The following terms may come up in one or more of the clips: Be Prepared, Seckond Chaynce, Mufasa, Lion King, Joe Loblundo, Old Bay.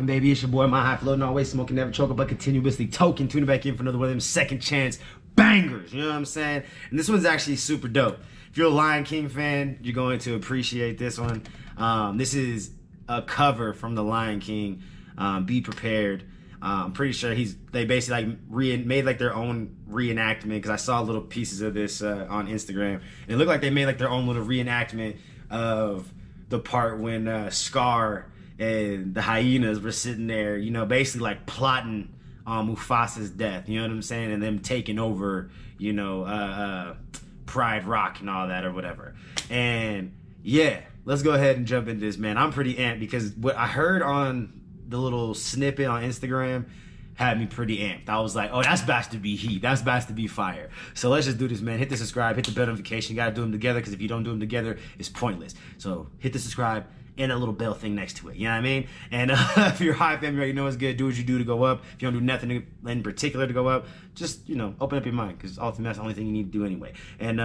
poppin', baby? It's your boy, my high floating, always smoking, never choking, but continuously token. Tuning back in for another one of them Seckond Chaynce bangers, you know what I'm saying? And this one's actually super dope. If you're a Lion King fan, you're going to appreciate this one. This is a cover from the Lion King, Be Prepared. I'm pretty sure they basically like made like their own reenactment, because I saw little pieces of this on Instagram. And it looked like they made like their own little reenactment of the part when Scar and the hyenas were sitting there, you know, basically like plotting on Mufasa's death, you know what I'm saying? And them taking over, you know, Pride Rock and all that or whatever. And yeah, let's go ahead and jump into this, man. I'm pretty amped because what I heard on the little snippet on Instagram had me pretty amped. I was like, oh, that's about to be heat. That's about to be fire. So let's just do this, man. Hit the subscribe, hit the bell notification. You gotta do them together, because if you don't do them together, it's pointless. So hit the subscribe and a little bell thing next to it. You know what I mean? And if you're high family, you know it's good. Do what you do to go up. If you don't do nothing in particular to go up, just, you know, open up your mind, because ultimately that's the only thing you need to do anyway. And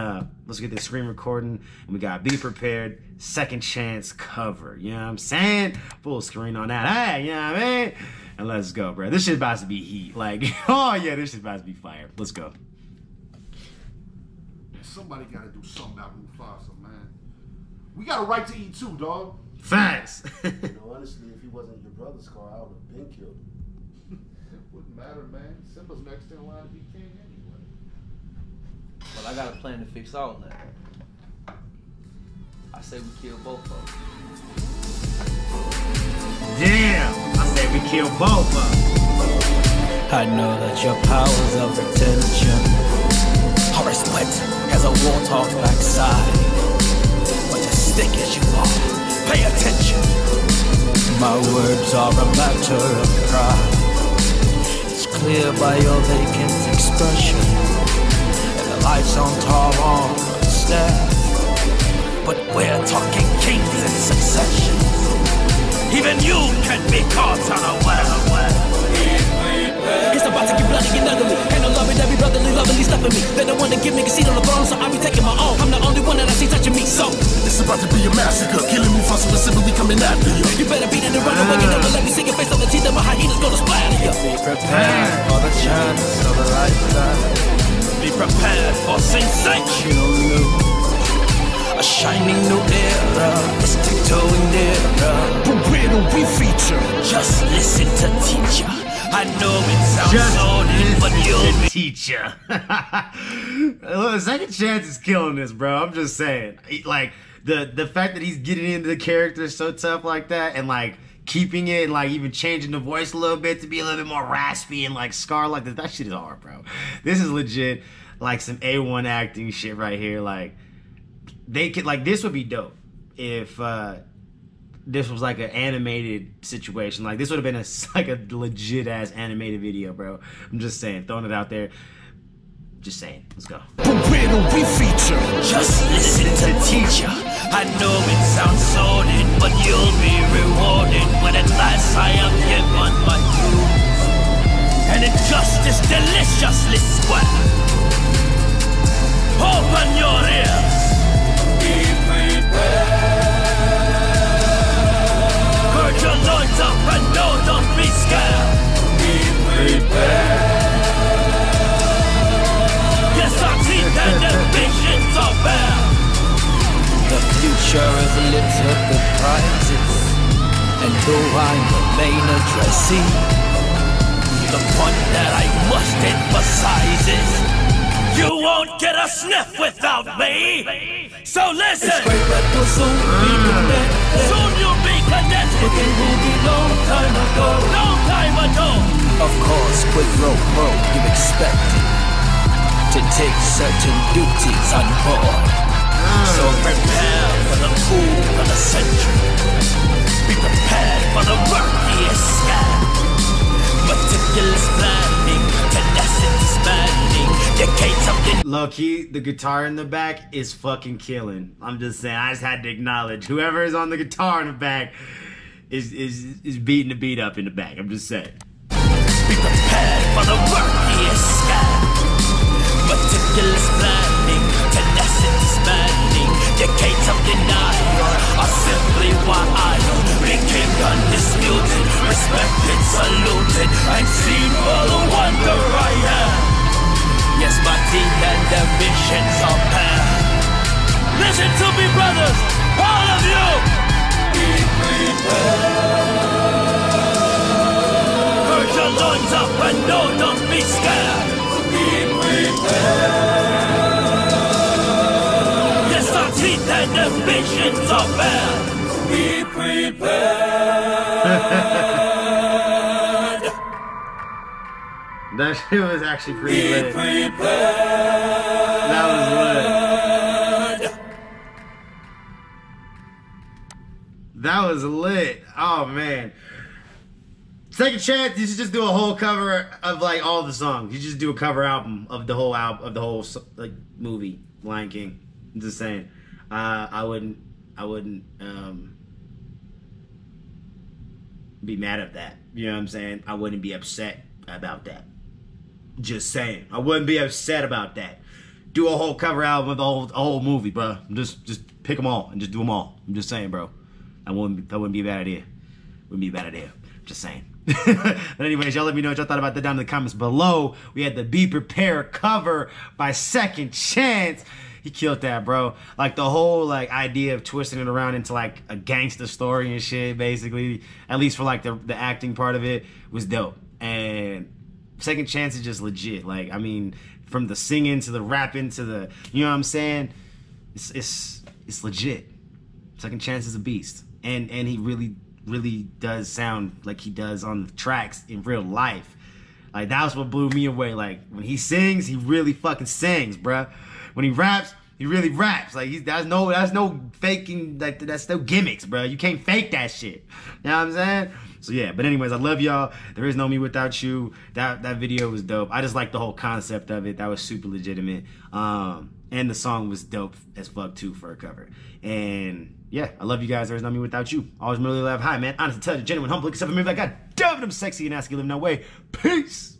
let's get this screen recording. And we got Be Prepared, Seckond Chaynce cover. You know what I'm saying? Full screen on that. Hey, you know what I mean? And let's go, bro. This shit about to be heat. Like, oh yeah, this shit about to be fire. Let's go. Somebody gotta do something about Mufasa, man. We got a right to eat too, dog. Facts. You know, honestly, if he wasn't your brother, Scar, I would have been killed. It wouldn't matter, man. Simba's next in line to be king anyway. Well, I got a plan to fix all that. I say we kill both of them. Damn! I say we kill both of them. I know that your powers of retention are as wet as a warthog's backside. But as thick as you are, pay attention. My words are a matter of pride. It's clear by your vacant expression, and the lights on Taron stare. But we're talking kings in succession. Even you can be caught unaware. It's about to get bloody and ugly. Ain't no love in every brotherly, lovingly stuffing me. They don't want to give me a seat on the throne, so I be taking my own. I'm the only one that I see touching me, so it's about to be a massacre. Killing Mufasa is simply coming after you. You better beat it and run away, and never let me see your face on the teeth of my hyenas gonna splatter you. Be prepared for the chance of a lifetime. Be prepared for Sing Sing. A shining new era is tiptoeing nearer. But where do we feature? Just listen to teacher. I know it sounds loaded, but you'll be teacher. Look, Seckond Chaynce is killing this, bro. I'm just saying, like. The fact that he's getting into the character so tough like that, and like keeping it, and like even changing the voice a little bit to be a little bit more raspy and like Scar like that shit is hard, bro. This is legit like some A1 acting shit right here. Like they could, like, this would be dope if this was like an animated situation. Like this would have been like a legit ass animated video, bro. I'm just saying, throwing it out there. Just saying, let's go. But where do we feature? Just listen to teacher. I know it sounds sordid, but you'll be rewarded. But at last I am given my due, and injustice deliciously square. Open your ears. Be prepared. Gird your loins up and no, don't be scared. Be prepared. The future is littered with prizes, and though I'm the main addressee, the point that I must emphasize is you won't get a sniff without me. So listen. It's great that we'll soon be connected. Soon you'll be connected. But it will be long time ago. Long time ago. Of course, with no road you expect to take certain duties on board. So prepare for the cool of the century. Be prepared for the murkiest sky. Meticulous planning, tenacity spanning, decades of the... Low key, the guitar in the back is fucking killing. I'm just saying, I just had to acknowledge whoever is on the guitar in the back is beating the beat up in the back. I'm just saying. Be prepared for the murkiest sky. Meticulous planning, tenacity spanning, You can't tell deny her, or simply why I became undisputed, respected, saluted, and seen for the wonder I am. Yes, my team and ambitions are past. Listen to me, brothers, all of you. Be prepared. Purge your loins up and no, don't be scared. Be prepared. That ambitions are bad. Be prepared. That shit was actually pretty lit. Be prepared. That was lit. That was lit. Oh man. Seckond Chaynce, you should just do a whole cover of like all the songs. You just do a cover album of the whole album of the whole like movie Lion King. I'm just saying. I wouldn't be mad at that. You know what I'm saying? I wouldn't be upset about that. Just saying. I wouldn't be upset about that. Do a whole cover album of the whole movie, bro. Just pick them all and just do them all. I'm just saying, bro. That wouldn't be a bad idea. Wouldn't be a bad idea. Just saying. But anyways, y'all let me know what y'all thought about that down in the comments below. We had the Be Prepared cover by Seckond Chaynce. He killed that, bro. Like the whole like idea of twisting it around into like a gangster story and shit, basically, at least for like the acting part of it, was dope. And Seckond Chaynce is just legit. Like, I mean, from the singing to the rapping to the, you know what I'm saying? It's legit. Seckond Chaynce is a beast. And he really does sound like he does on the tracks in real life. Like, that was what blew me away. Like, when he sings, he really fucking sings, bruh. When he raps, he really raps. Like, that's no faking. Like, that's no gimmicks, bruh. You can't fake that shit. You know what I'm saying? So, yeah. But anyways, I love y'all. There is no me without you. That video was dope. I just like the whole concept of it. That was super legitimate. And the song was dope as fuck, too, for a cover. And, yeah, I love you guys. There is no me without you. Always really love. Hi, man. Honest, intelligent, genuine, humble. Except for me, like, God damn it, I'm sexy and asking you to live in that way. Peace.